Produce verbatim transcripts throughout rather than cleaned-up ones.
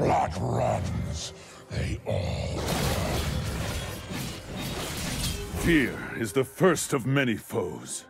Blood runs. They all run. Fear is the first of many foes.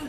Blue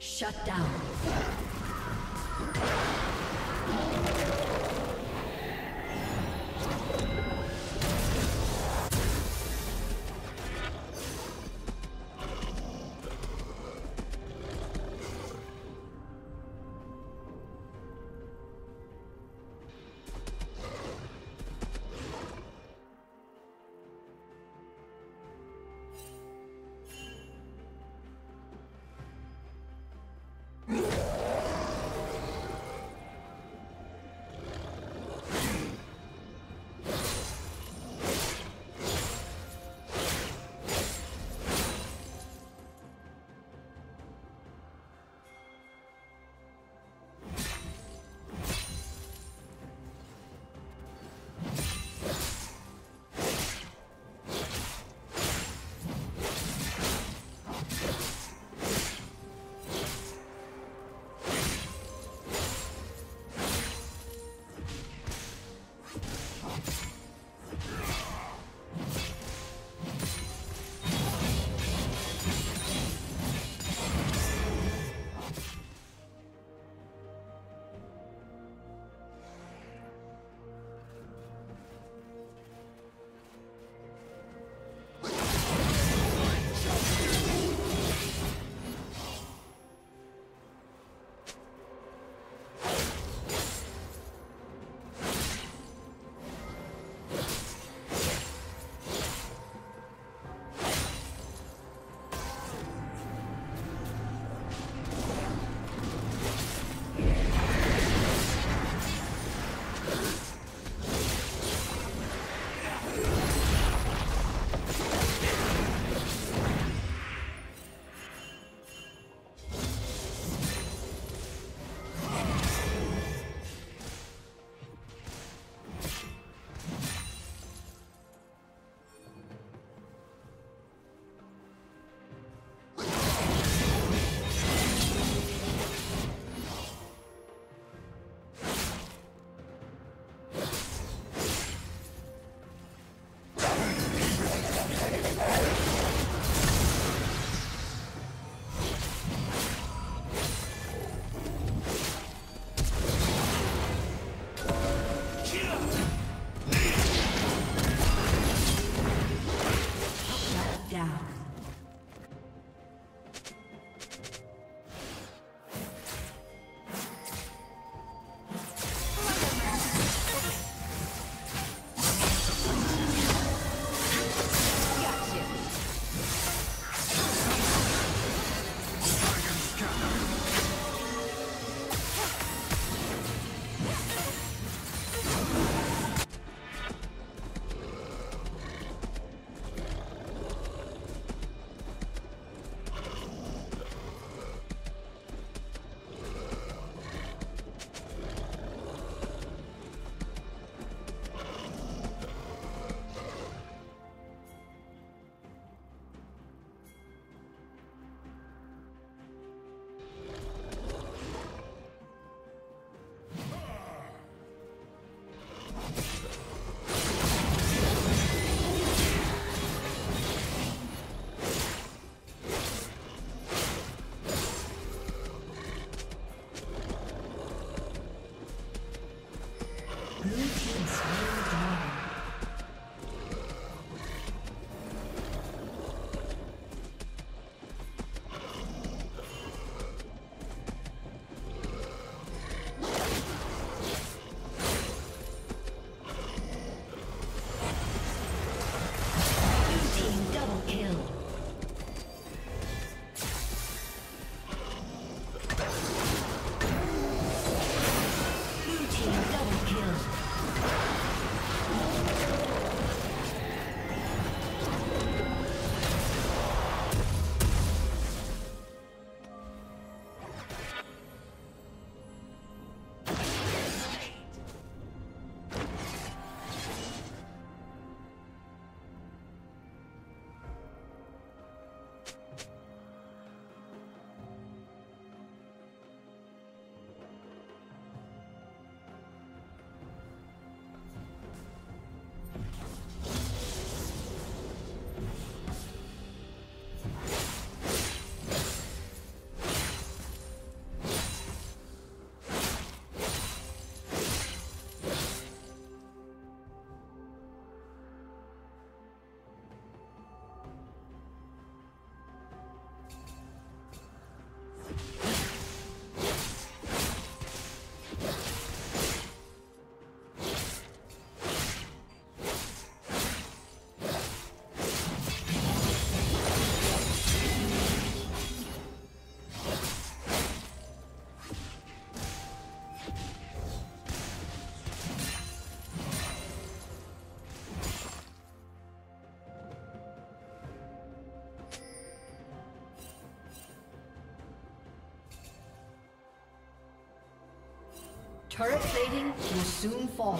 Shut down. You Turret plating will soon fall.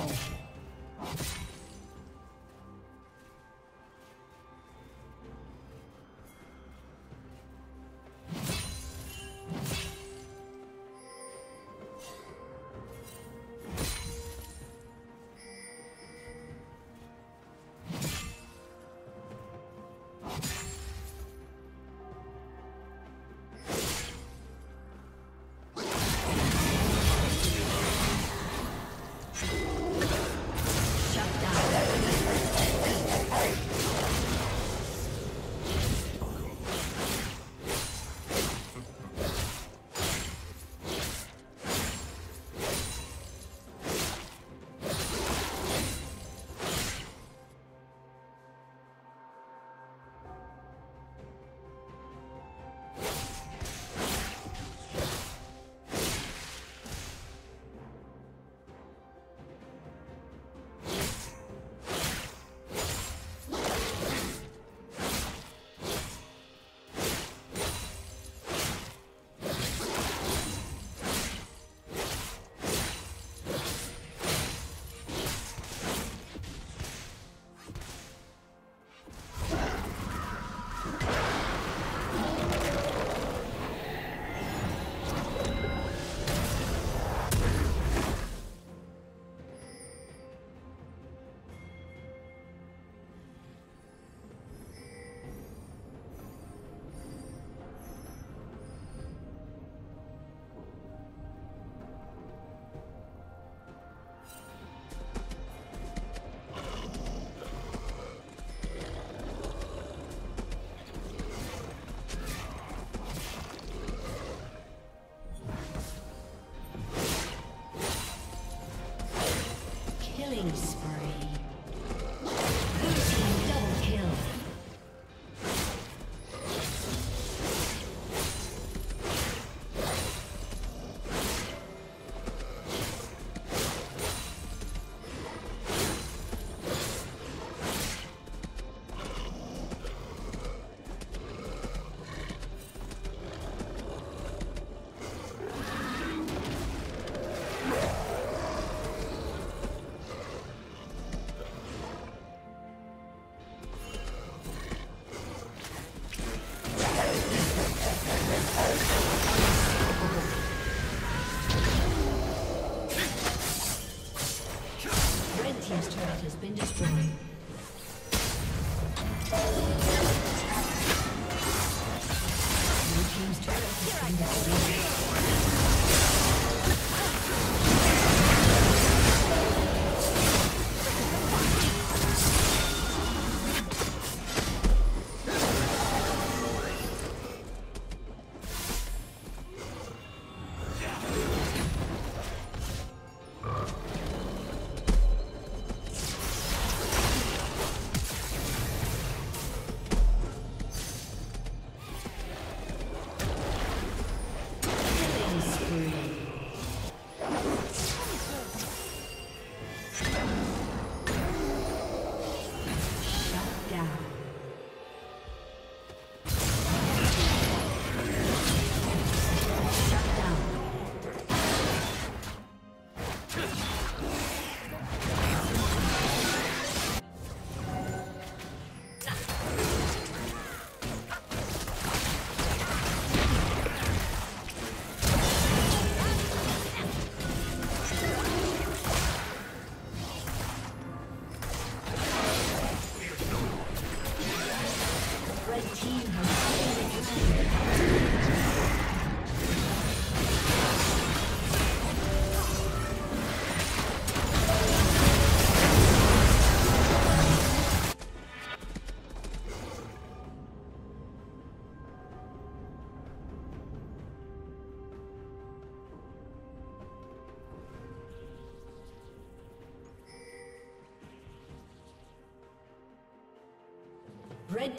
Red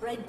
Red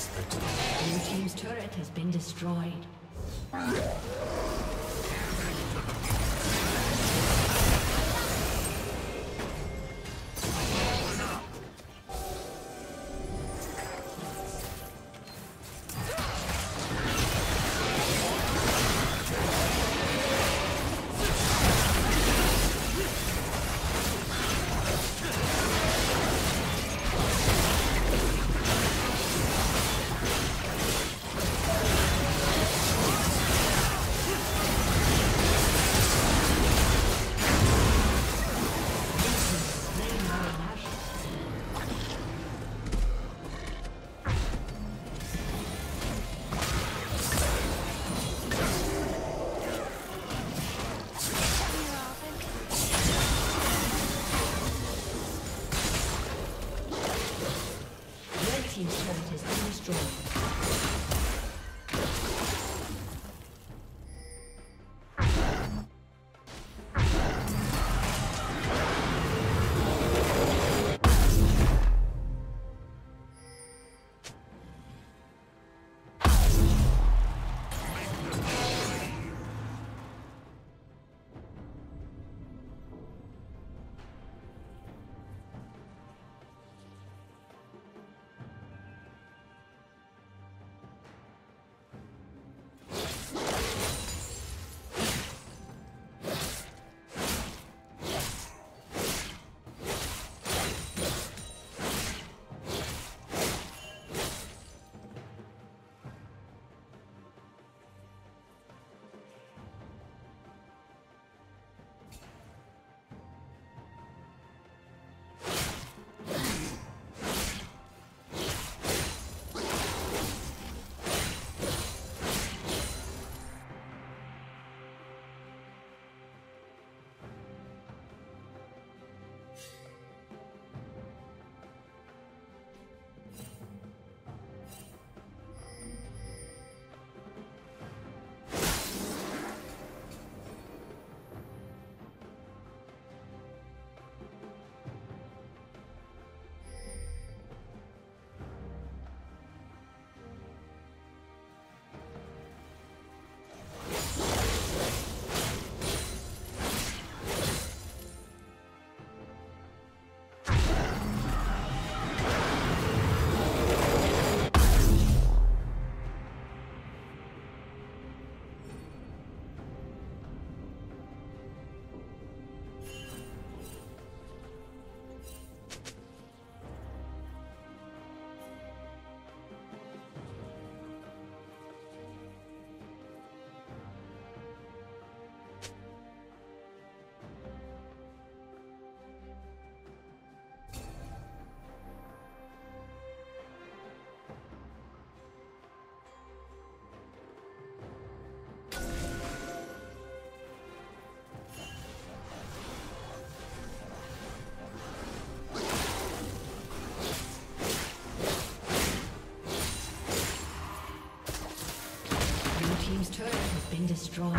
Your team's turret has been destroyed. Destroyed.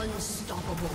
Unstoppable.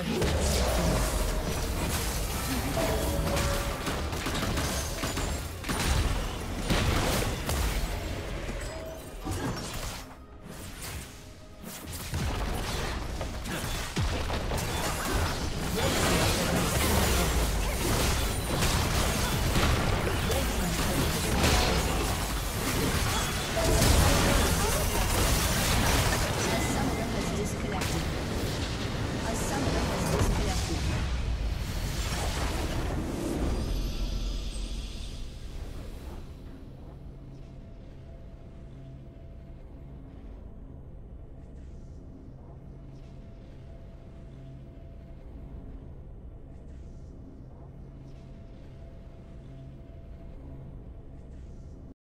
Thank you.